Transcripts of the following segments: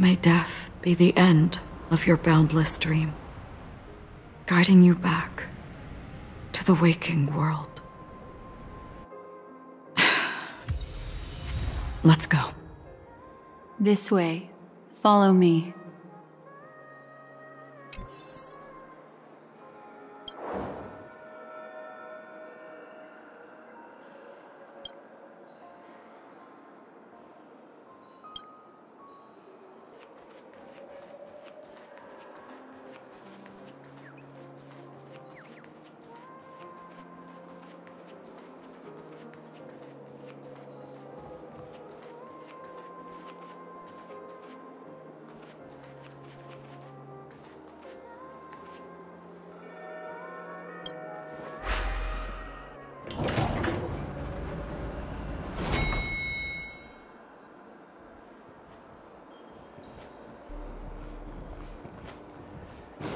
May death be the end of your boundless dream, guiding you back to the waking world. Let's go. This way. Follow me.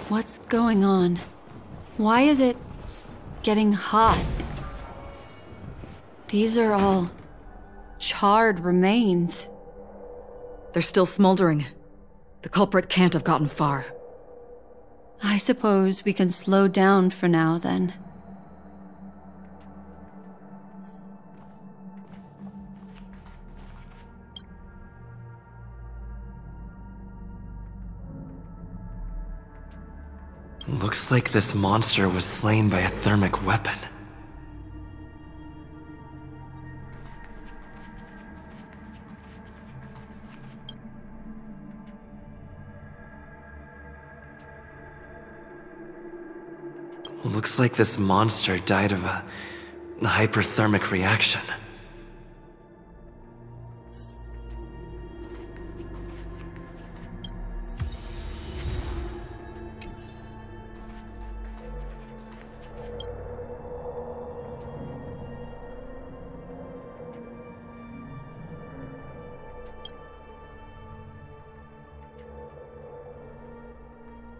What's going on? Why is it getting hot? These are all charred remains. They're still smoldering. The culprit can't have gotten far. I suppose we can slow down for now, then. Looks like this monster was slain by a thermic weapon. Looks like this monster died of a hyperthermic reaction.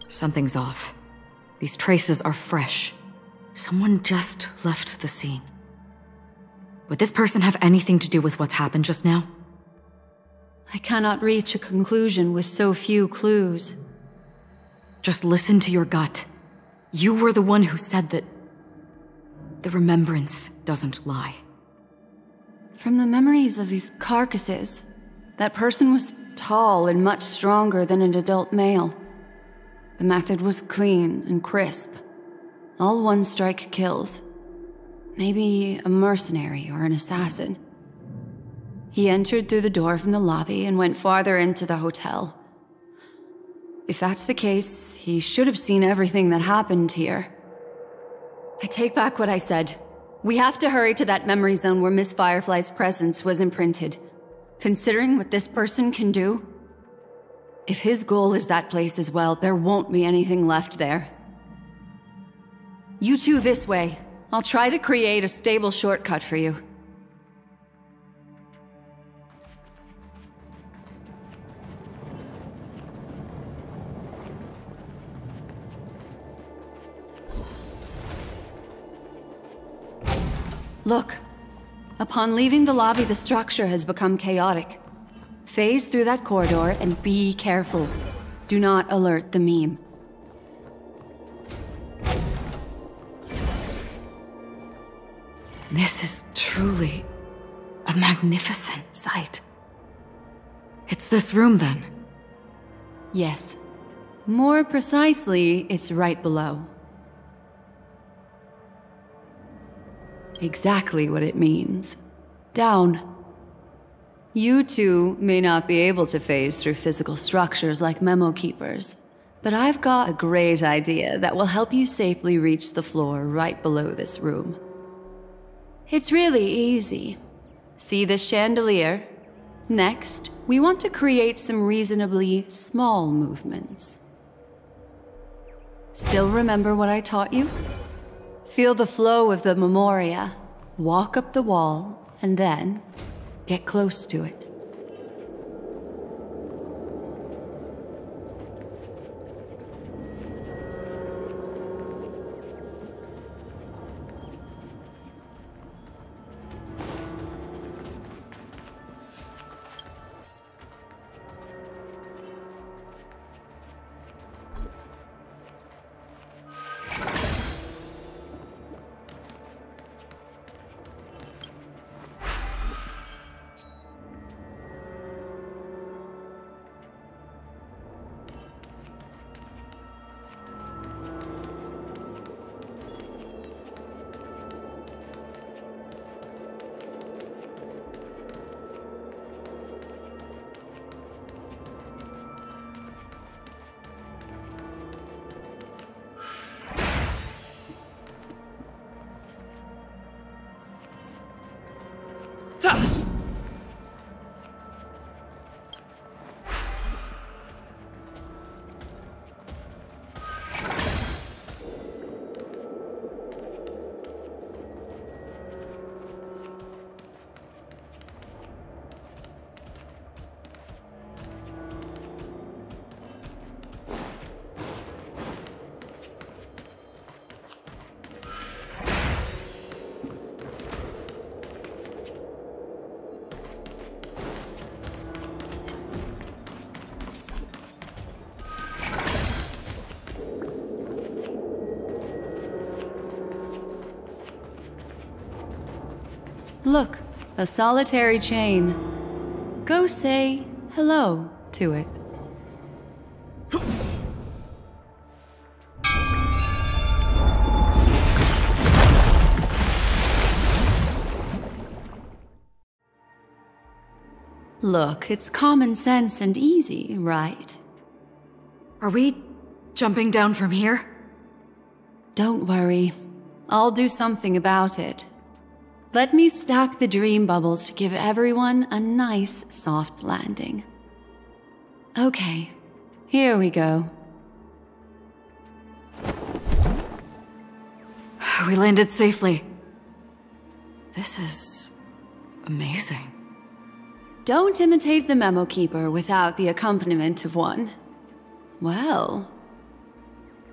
Something's off. These traces are fresh. Someone just left the scene. Would this person have anything to do with what's happened just now? I cannot reach a conclusion with so few clues. Just listen to your gut. You were the one who said that the remembrance doesn't lie. From the memories of these carcasses, that person was tall and much stronger than an adult male. The method was clean and crisp. All one strike kills. Maybe a mercenary or an assassin. He entered through the door from the lobby and went farther into the hotel. If that's the case, he should have seen everything that happened here. I take back what I said. We have to hurry to that memory zone where Miss Firefly's presence was imprinted. Considering what this person can do, if his goal is that place as well, there won't be anything left there. You two this way. I'll try to create a stable shortcut for you. Look. Upon leaving the lobby, the structure has become chaotic. Phase through that corridor and be careful. Do not alert the meme. This is truly a magnificent sight. It's this room, then? Yes. More precisely, it's right below. Exactly what it means. Down. You two may not be able to phase through physical structures like memo keepers, but I've got a great idea that will help you safely reach the floor right below this room. It's really easy. See this chandelier? Next, we want to create some reasonably small movements. Still remember what I taught you? Feel the flow of the memoria, walk up the wall, and then get close to it. Look, a solitary chain. Go say hello to it. Look, it's common sense and easy, right? Are we jumping down from here? Don't worry. I'll do something about it. Let me stack the dream bubbles to give everyone a nice soft landing. Okay, here we go. We landed safely. This is amazing. Don't imitate the memo keeper without the accompaniment of one. Well,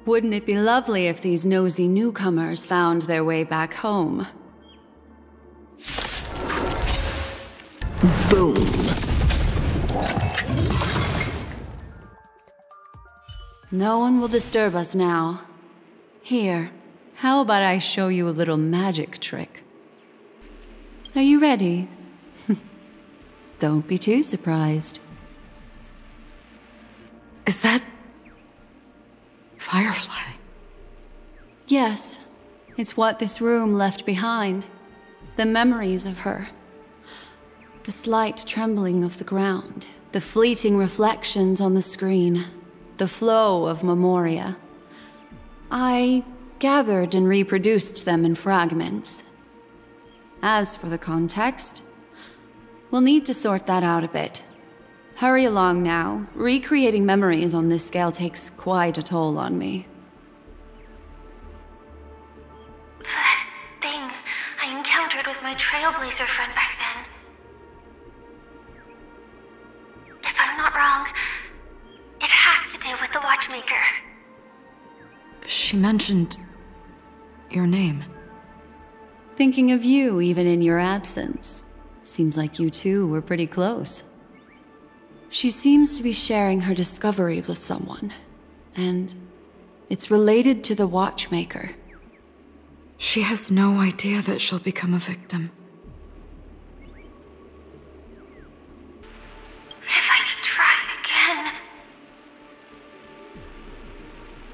wouldn't it be lovely if these nosy newcomers found their way back home? Boom. No one will disturb us now. Here, how about I show you a little magic trick? Are you ready? Don't be too surprised. Is that Firefly? Yes. It's what this room left behind. The memories of her. The slight trembling of the ground. The fleeting reflections on the screen. The flow of memoria. I gathered and reproduced them in fragments. As for the context, we'll need to sort that out a bit. Hurry along now. Recreating memories on this scale takes quite a toll on me. That thing I encountered with my trailblazer friend back then. If I'm not wrong, it has to do with the Watchmaker. She mentioned your name. Thinking of you even in your absence. Seems like you two were pretty close. She seems to be sharing her discovery with someone, and it's related to the Watchmaker. She has no idea that she'll become a victim. If I could try again.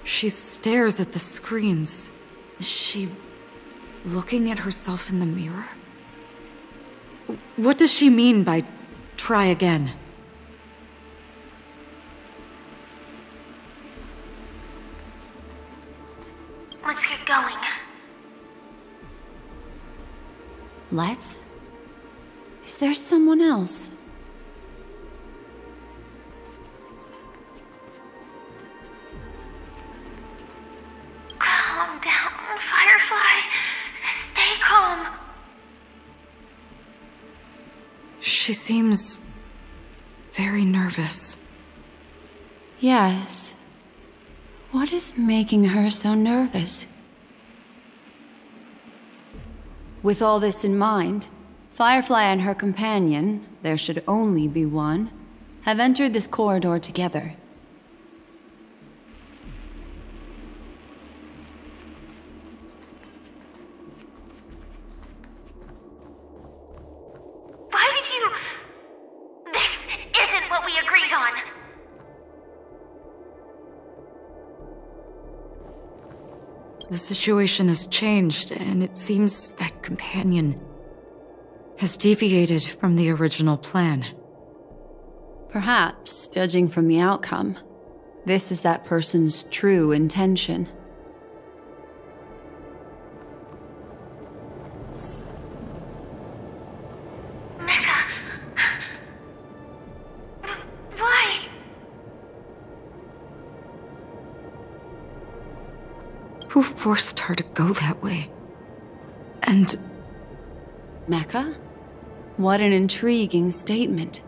She stares at the screens. Is she looking at herself in the mirror? What does she mean by try again? Let's get going. Let's? Is there someone else? Calm down, Firefly. Stay calm. She seems very nervous. Yes. What is making her so nervous? With all this in mind, Firefly and her companion, there should only be one, have entered this corridor together. The situation has changed, and it seems that companion has deviated from the original plan. Perhaps, judging from the outcome, this is that person's true intention. Who forced her to go that way? And... Mecca? What an intriguing statement.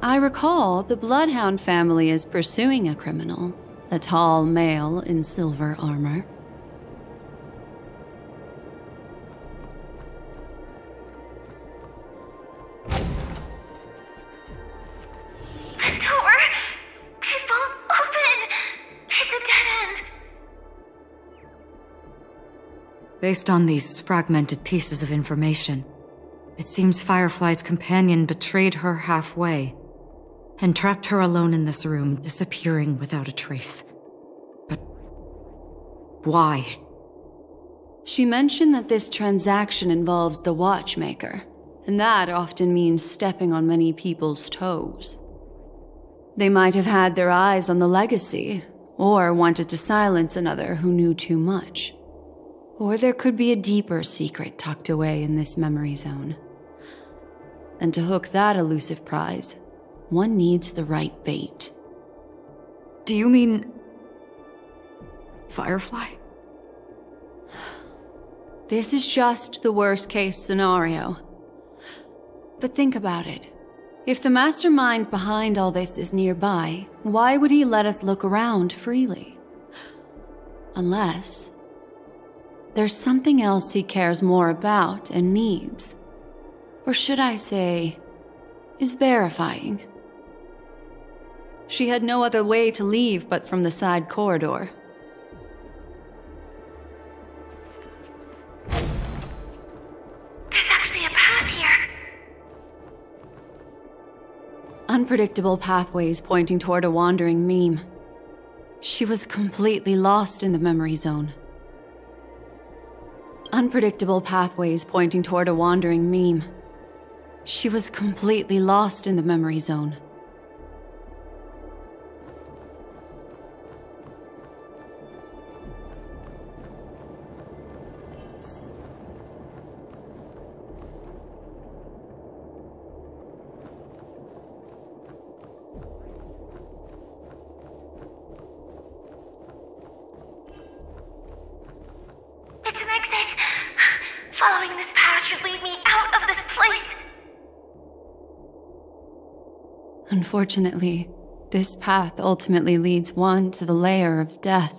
I recall the Bloodhound family is pursuing a criminal, a tall male in silver armor. Based on these fragmented pieces of information, it seems Firefly's companion betrayed her halfway and trapped her alone in this room, disappearing without a trace. But why? She mentioned that this transaction involves the Watchmaker, and that often means stepping on many people's toes. They might have had their eyes on the legacy, or wanted to silence another who knew too much. Or there could be a deeper secret tucked away in this memory zone. And to hook that elusive prize, one needs the right bait. Do you mean Firefly? This is just the worst-case scenario. But think about it. If the mastermind behind all this is nearby, why would he let us look around freely? Unless there's something else he cares more about and needs. Or should I say, is verifying. She had no other way to leave but from the side corridor. There's actually a path here. Unpredictable pathways pointing toward a wandering meme. She was completely lost in the memory zone. Unpredictable pathways pointing toward a wandering meme. She was completely lost in the memory zone. It's an exit. Following this path should lead me out of this place. Unfortunately, this path ultimately leads one to the layer of death.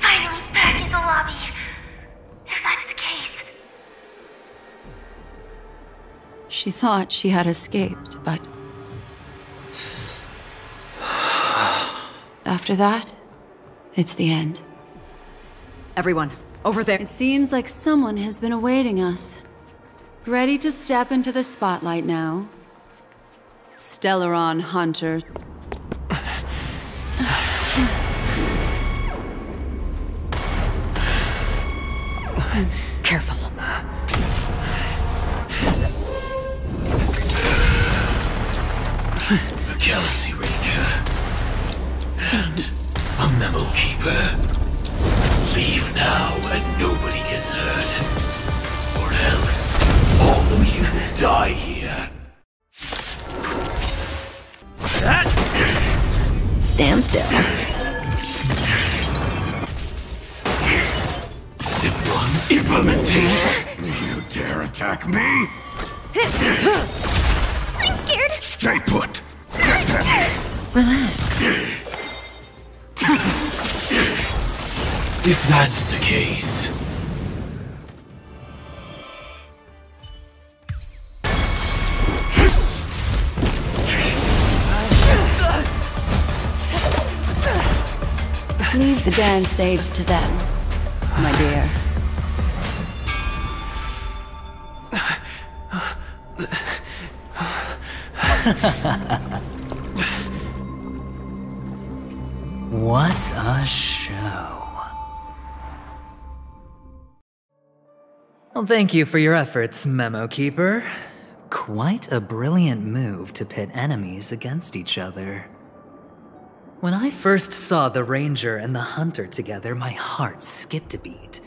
Finally back in the lobby. If that's the case. She thought she had escaped, but after that, it's the end. Everyone, over there. It seems like someone has been awaiting us. Ready to step into the spotlight now. Stellaron Hunter. Careful. Galaxy Ranger. And a memo keeper. Leave now and nobody gets hurt. Or else, all of you will die here. Stand still. Step 1, implementation. You dare attack me? I'm scared. Stay put. Relax. If that's the case, leave the damn stage to them, my dear. What a show. Well, thank you for your efforts, Memo Keeper. Quite a brilliant move to pit enemies against each other. When I first saw the Ranger and the Hunter together, my heart skipped a beat.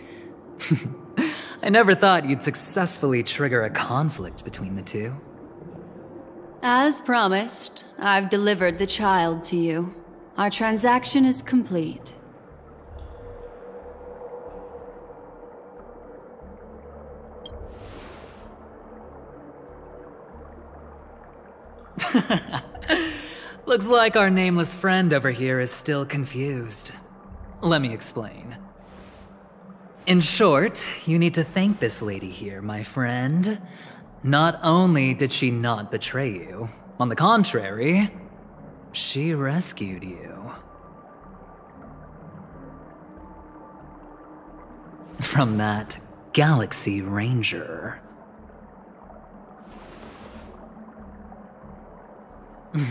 I never thought you'd successfully trigger a conflict between the two. As promised, I've delivered the child to you. Our transaction is complete. Looks like our nameless friend over here is still confused. Let me explain. In short, you need to thank this lady here, my friend. Not only did she not betray you, on the contrary, she rescued you. From that Galaxy Ranger.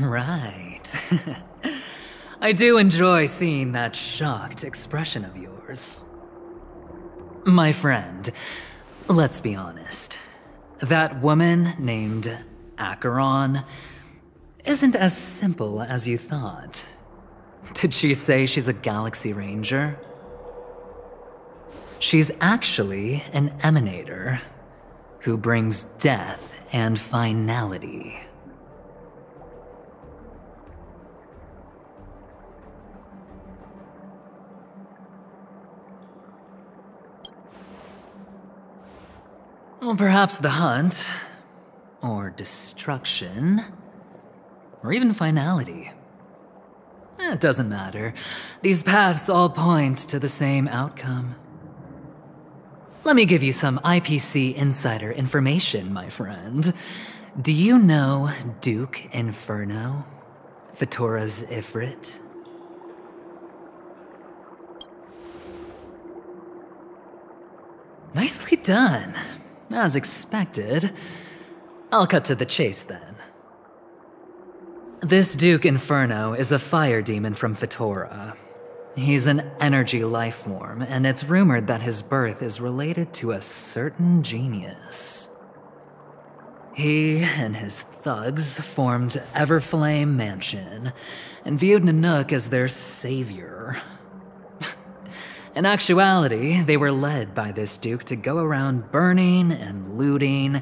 Right. I do enjoy seeing that shocked expression of yours. My friend, let's be honest. That woman named Acheron isn't as simple as you thought. Did she say she's a Galaxy Ranger? She's actually an Emanator who brings death and finality. Well, perhaps the hunt, or destruction, or even finality. It doesn't matter. These paths all point to the same outcome. Let me give you some IPC insider information, my friend. Do you know Duke Inferno, Fatora's Ifrit? Nicely done. As expected. I'll cut to the chase, then. This Duke Inferno is a fire demon from Fatora. He's an energy lifeform, and it's rumored that his birth is related to a certain genius. He and his thugs formed Everflame Mansion, and viewed Nanook as their savior. In actuality, they were led by this duke to go around burning and looting,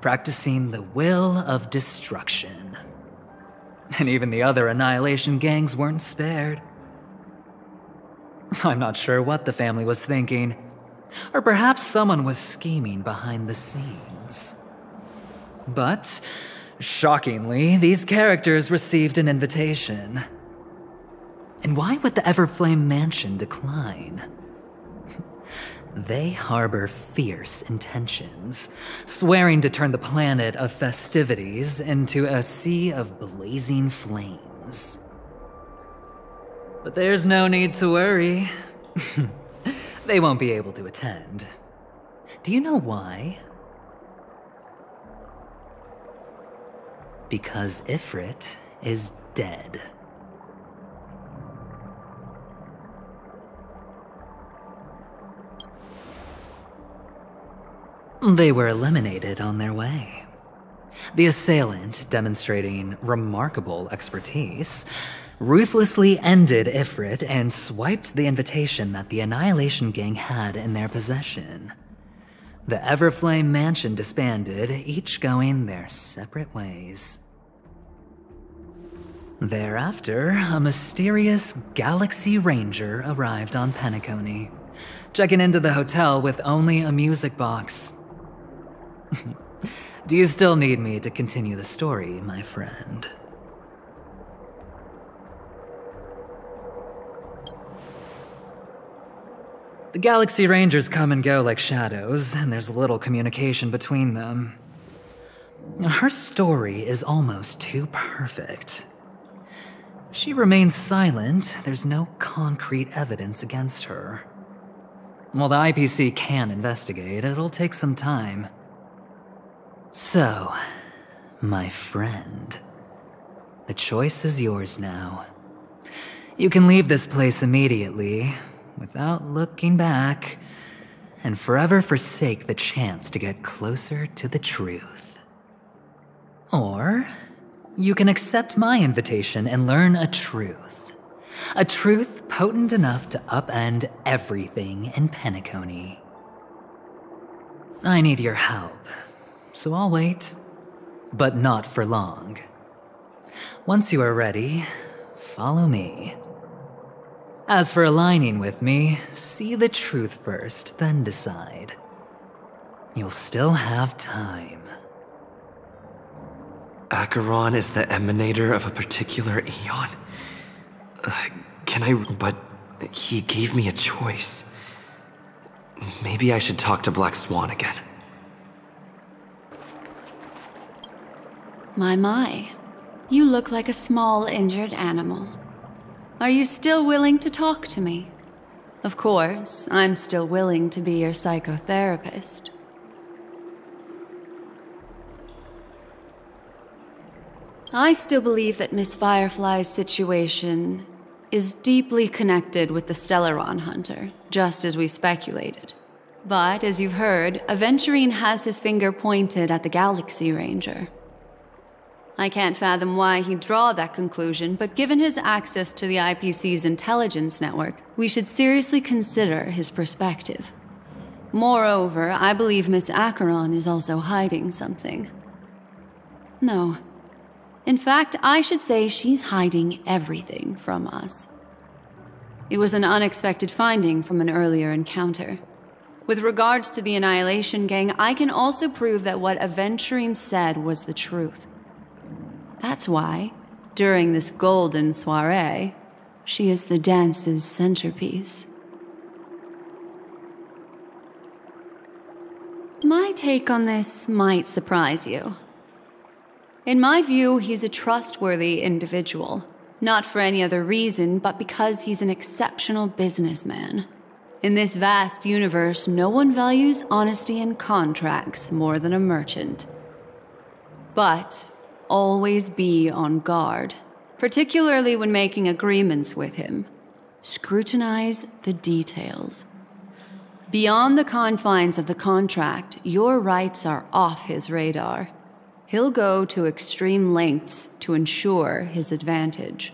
practicing the will of destruction. And even the other Annihilation gangs weren't spared. I'm not sure what the family was thinking, or perhaps someone was scheming behind the scenes. But, shockingly, these characters received an invitation. And why would the Everflame Mansion decline? They harbor fierce intentions, swearing to turn the planet of festivities into a sea of blazing flames. But there's no need to worry. They won't be able to attend. Do you know why? Because Ifrit is dead. They were eliminated on their way. The assailant, demonstrating remarkable expertise, ruthlessly ended Ifrit and swiped the invitation that the Annihilation Gang had in their possession. The Everflame Mansion disbanded, each going their separate ways. Thereafter, a mysterious Galaxy Ranger arrived on Penacony, checking into the hotel with only a music box. Do you still need me to continue the story, my friend? The Galaxy Rangers come and go like shadows, and there's little communication between them. Her story is almost too perfect. She remains silent. There's no concrete evidence against her. While the IPC can investigate, it'll take some time. So, my friend, the choice is yours now. You can leave this place immediately, without looking back, and forever forsake the chance to get closer to the truth. Or, you can accept my invitation and learn a truth potent enough to upend everything in Penacony. I need your help. So I'll wait, but not for long. Once you are ready, follow me. As for aligning with me, see the truth first, then decide. You'll still have time. Acheron is the emanator of a particular eon. But he gave me a choice. Maybe I should talk to Black Swan again. My. You look like a small, injured animal. Are you still willing to talk to me? Of course, I'm still willing to be your psychotherapist. I still believe that Miss Firefly's situation is deeply connected with the Stellaron Hunter, just as we speculated. But, as you've heard, Aventurine has his finger pointed at the Galaxy Ranger. I can't fathom why he'd draw that conclusion, but given his access to the IPC's intelligence network, we should seriously consider his perspective. Moreover, I believe Miss Acheron is also hiding something. No. In fact, I should say she's hiding everything from us. It was an unexpected finding from an earlier encounter. With regards to the Annihilation Gang, I can also prove that what Aventurine said was the truth. That's why, during this golden soirée, she is the dance's centerpiece. My take on this might surprise you. In my view, he's a trustworthy individual. Not for any other reason, but because he's an exceptional businessman. In this vast universe, no one values honesty and contracts more than a merchant. But always be on guard, particularly when making agreements with him. Scrutinize the details. Beyond the confines of the contract, your rights are off his radar. He'll go to extreme lengths to ensure his advantage.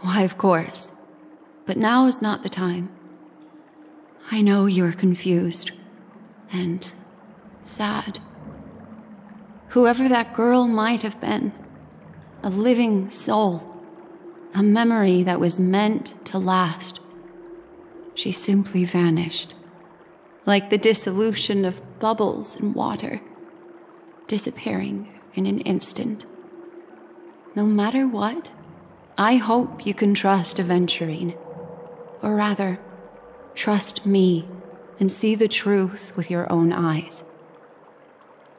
Why, of course. But now is not the time. I know you're confused and sad. Whoever that girl might have been, a living soul, a memory that was meant to last, she simply vanished. Like the dissolution of bubbles in water, disappearing in an instant. No matter what, I hope you can trust Aventurine. Or rather, trust me and see the truth with your own eyes.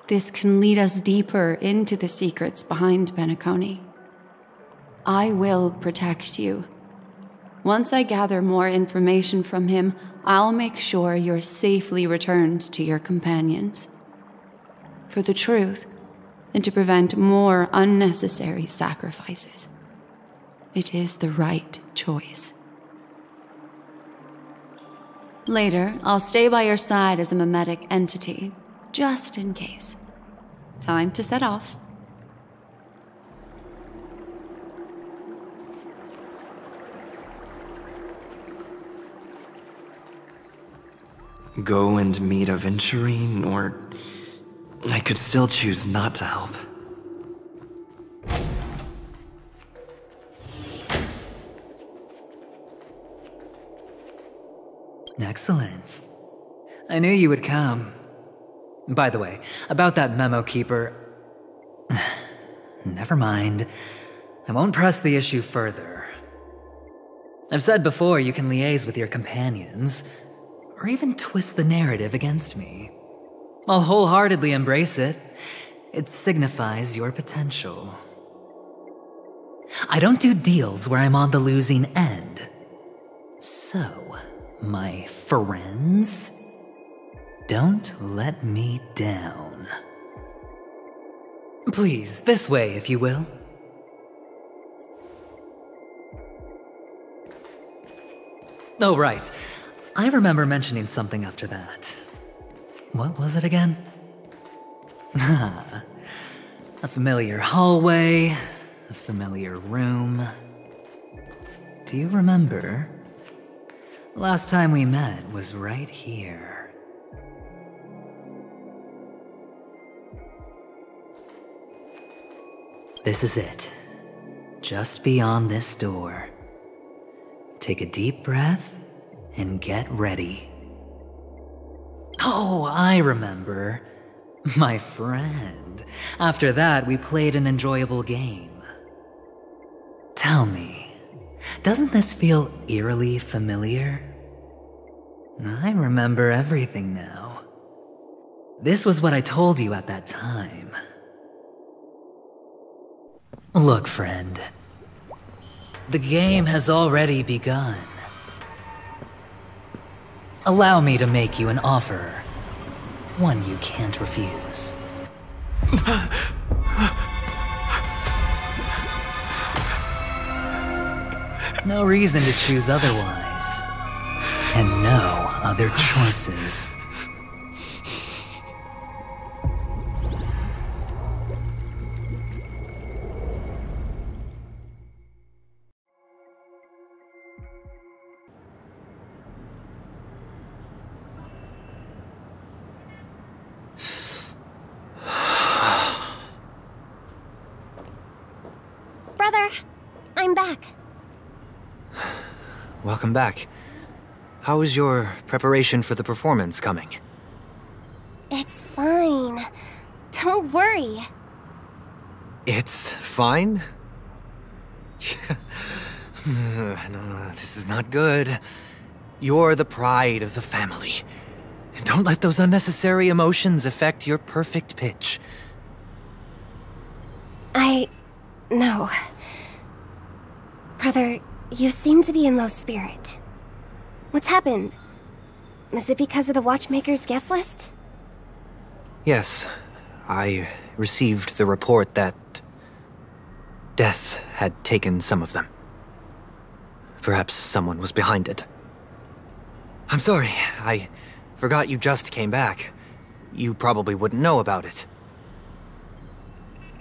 This can lead us deeper into the secrets behind Penacony. I will protect you. Once I gather more information from him, I'll make sure you're safely returned to your companions. For the truth, and to prevent more unnecessary sacrifices, it is the right choice. Later, I'll stay by your side as a mimetic entity, just in case. Time to set off. Go and meet Aventurine, or I could still choose not to help. Excellent. I knew you would come. By the way, about that memo keeper. Never mind. I won't press the issue further. I've said before you can liaise with your companions, or even twist the narrative against me. I'll wholeheartedly embrace it. It signifies your potential. I don't do deals where I'm on the losing end. So, my friends, don't let me down. Please, this way, if you will. Oh, right. I remember mentioning something after that. What was it again? A familiar hallway, a familiar room. Do you remember? Last time we met was right here. This is it. Just beyond this door. Take a deep breath and get ready. Oh, I remember. My friend. After that, we played an enjoyable game. Tell me, Doesn't this feel eerily familiar? I remember everything now. This was what I told you at that time. Look, friend. The game has already begun. Allow me to make you an offer. One you can't refuse. No reason to choose otherwise. And no other choices. Welcome back. How is your preparation for the performance coming? It's fine. Don't worry. It's fine? No, this is not good. You're the pride of the family. Don't let those unnecessary emotions affect your perfect pitch. No. Brother, you seem to be in low spirit. What's happened? Is it because of the Watchmaker's guest list? Yes. I received the report that death had taken some of them. Perhaps someone was behind it. I'm sorry. I forgot you just came back. You probably wouldn't know about it.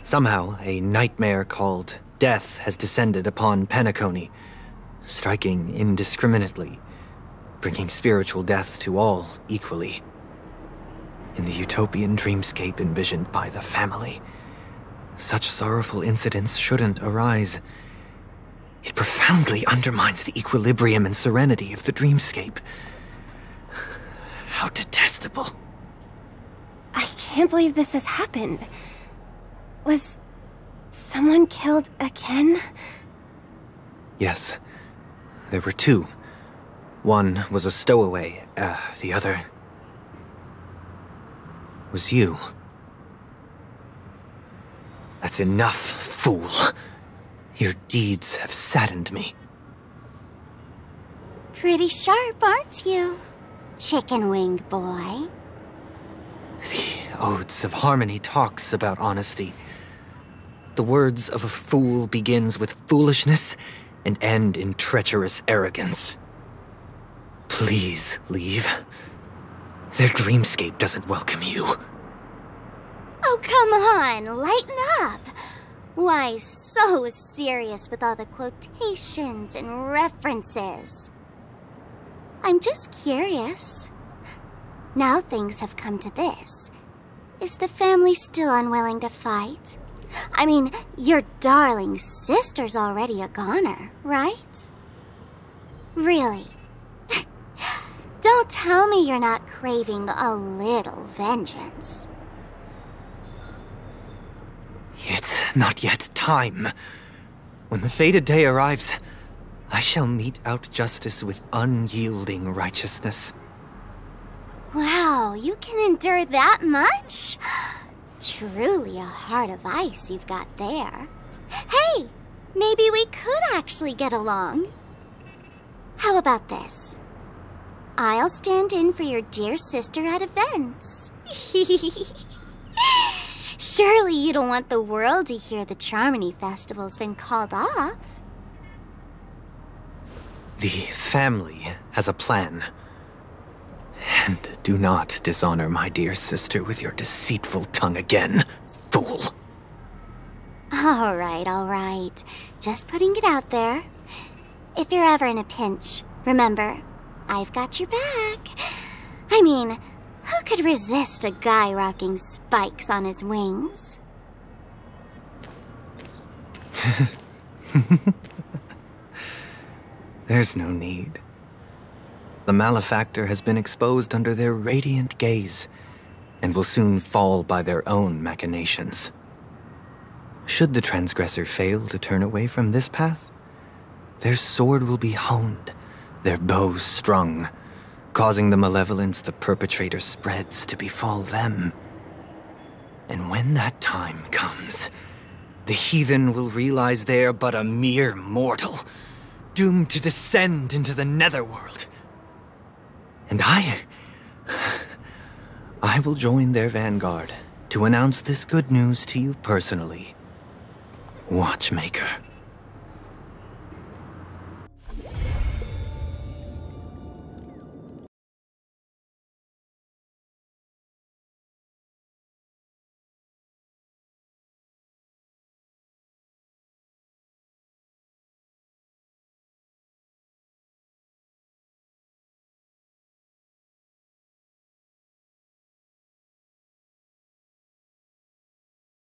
Somehow, a nightmare called death has descended upon Penacony, striking indiscriminately, bringing spiritual death to all equally. In the utopian dreamscape envisioned by the family, such sorrowful incidents shouldn't arise. It profoundly undermines the equilibrium and serenity of the dreamscape. How detestable. I can't believe this has happened. Was someone killed again? Yes. There were two. One was a stowaway, the other was you. That's enough, fool. Your deeds have saddened me. Pretty sharp, aren't you, chicken-winged boy? The Odes of Harmony talks about honesty. The words of a fool begins with foolishness and end in treacherous arrogance. Please leave. Their dreamscape doesn't welcome you. Oh, come on, lighten up. Why so serious with all the quotations and references? I'm just curious. Now things have come to this. Is the family still unwilling to fight? I mean, your darling sister's already a goner, right? Really? Don't tell me you're not craving a little vengeance. It's not yet time. When the fated day arrives, I shall mete out justice with unyielding righteousness. Wow, you can endure that much? Truly a heart of ice you've got there. Hey, maybe we could actually get along. How about this? I'll stand in for your dear sister at events. Surely you don't want the world to hear the Charmony Festival's been called off. The family has a plan. And do not dishonor my dear sister with your deceitful tongue again, fool. All right, all right. Just putting it out there. If you're ever in a pinch, remember, I've got your back. I mean, who could resist a guy rocking spikes on his wings? There's no need. The malefactor has been exposed under their radiant gaze, and will soon fall by their own machinations. Should the transgressor fail to turn away from this path, Their sword will be honed, their bow strung, causing the malevolence the perpetrator spreads to befall them. And when that time comes, the heathen will realize they are but a mere mortal, doomed to descend into the netherworld. And I will join their vanguard to announce this good news to you personally, Watchmaker.